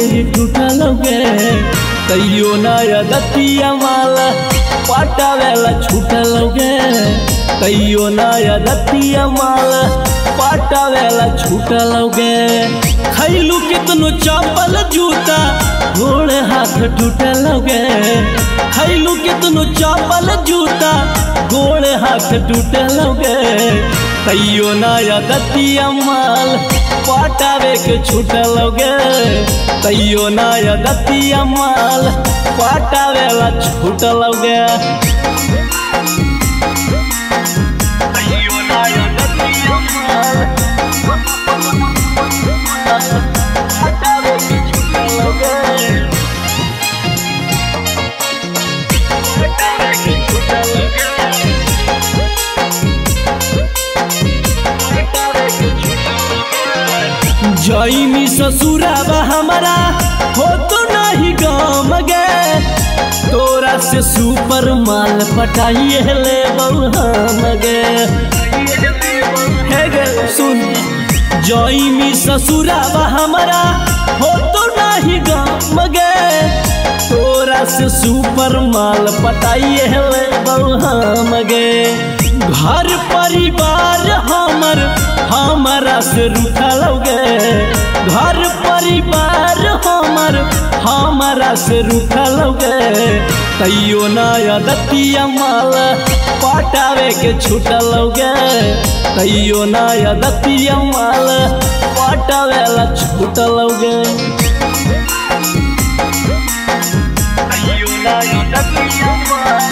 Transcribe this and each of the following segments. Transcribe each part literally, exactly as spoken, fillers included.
टूटल गे तैयो नया दतिया माला पाटा वाला छूटल गे तैयो नया दतिया माला पाटा वाला छूटल गे खैलू कितनो चप्पल जूता घोड़े हाथ टूटल गे खैलू कितनो चप्पल जूता घोड़े हाथ टूटल गे तैयो नया दतिया माल पाटावे के छूटल गे तैयो नया दतिया माल पाटावे ला छूटल गे तैयो नया दतिया माल पाटावे के छूटल गे पाटावे के छूटल गे जईनी ससुराबा हमारा हो तो नहीं गाम गे तोरा से सुपर माल पटाइए ले हम गे गे सुन जईनी ससुराबा हमारा हो तो नहीं गाम गे तोरा से सुपर माल पटाइए ले हम गे घर परिवार हमर हमारा से रूठल गे घर परिवार हमर हमारा से रूठल गे तैयो नया दतिया माल पटावे के छूटल गे तैयो नया दतिया माल पटावे ला छूटल गे तैयो नया दतिया माल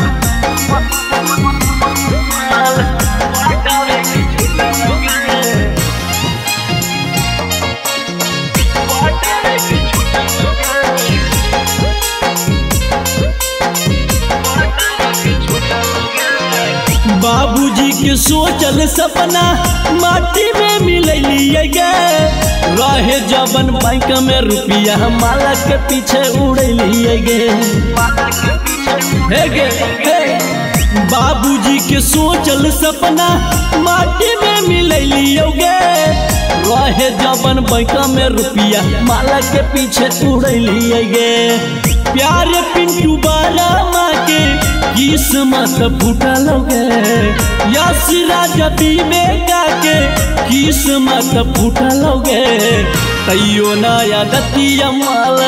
बाबूजी के सोचल सपना माटी में मिललिए गे रहे जवन बैंक में रुपया माला के पीछे उड़लिए गे हे गे हे बाबूजी के सोचल सपना माटी में मिललिए गे रहे जवन बैंक में रुपया माला के पीछे उड़लिए गे प्यारे पिंटू वरमा के किस्मत फूटल गे यश राजा बीबेका के किस्मत फूटल गे तैयो नया दतिया माल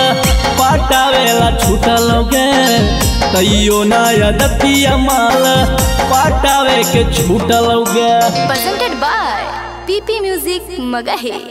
पटावे ला छूटल गे तैयो नया दतिया माल पटावे के छूटल गे। Presented by PP music Magahi.